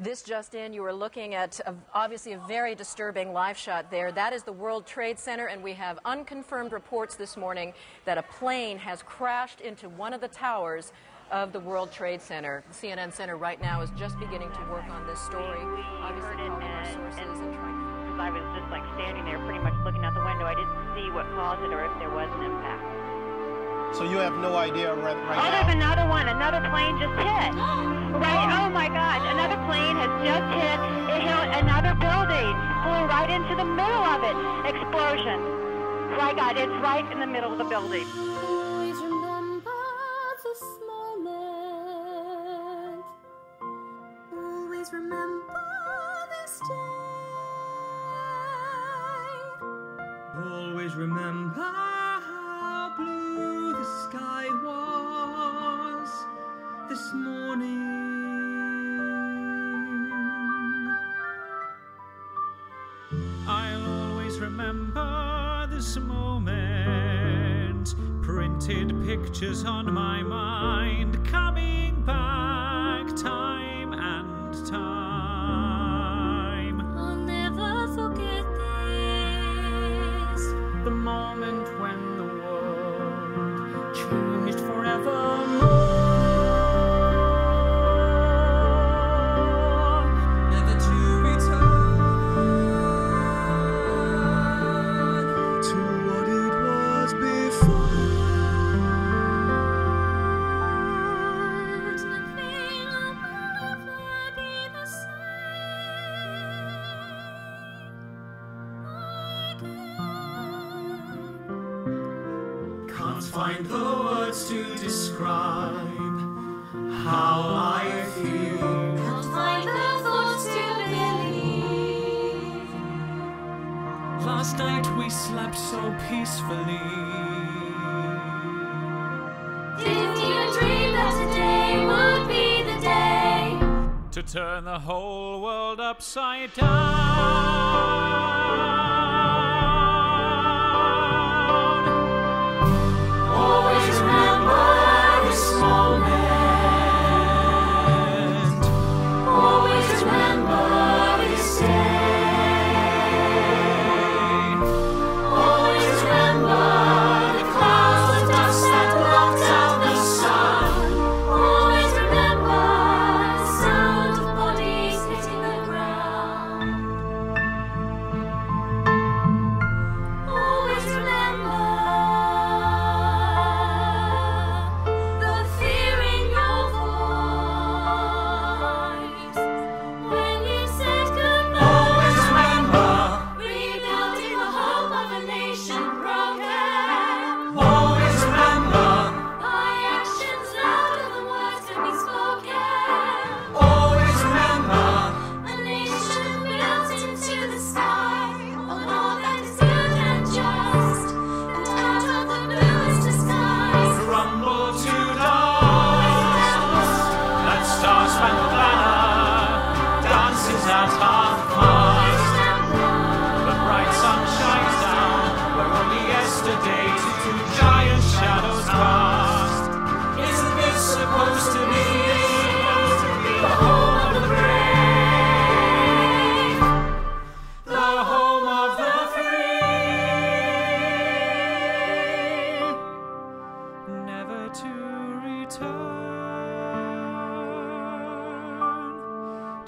This just in, you are looking at obviously a very disturbing live shot there. That is the World Trade Center, and we have unconfirmed reports this morning that a plane has crashed into one of the towers of the World Trade Center. The CNN Center right now is just beginning to work on this story. Obviously, calling our sources and trying to... I was just like standing there pretty much looking out the window. I didn't see what caused it or if there was an impact. So you have no idea right now? Oh, there's another one. Another plane just hit. Right? Oh, my God. Another plane has just hit. It hit another building. Flew right into the middle of it. Explosion. My God, it's right in the middle of the building. Remember this day. Always remember how blue the sky was this morning. I'll always remember this moment. Printed pictures on my mind, coming back time and time. I'll never forget this, the moment when the world changed forevermore, never to return to what it was before. There's nothing I would have. Can't find the words to describe how I feel. Can't find the thoughts to believe. Last night we slept so peacefully. Didn't even dream that today would be the day to turn the whole world upside down.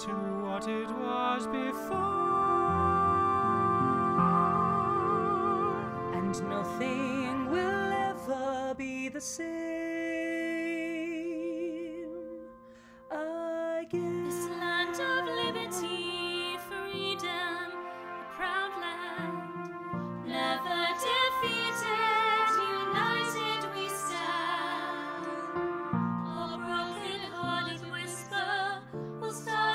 To what it was before, and nothing will ever be the same again. This land of liberty, freedom, a proud land, never defeated, united we stand. All broken-hearted whisper will start.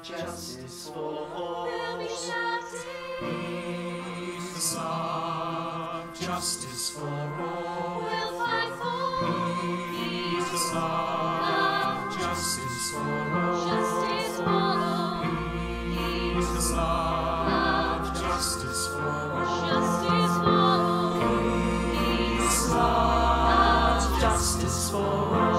Justice for all. We'll be shouting. Peace, love, justice for all. We'll fight for peace. Peace, love, justice for all. Justice for all. Peace, love, justice for all. Justice for all. Peace, love, justice for all.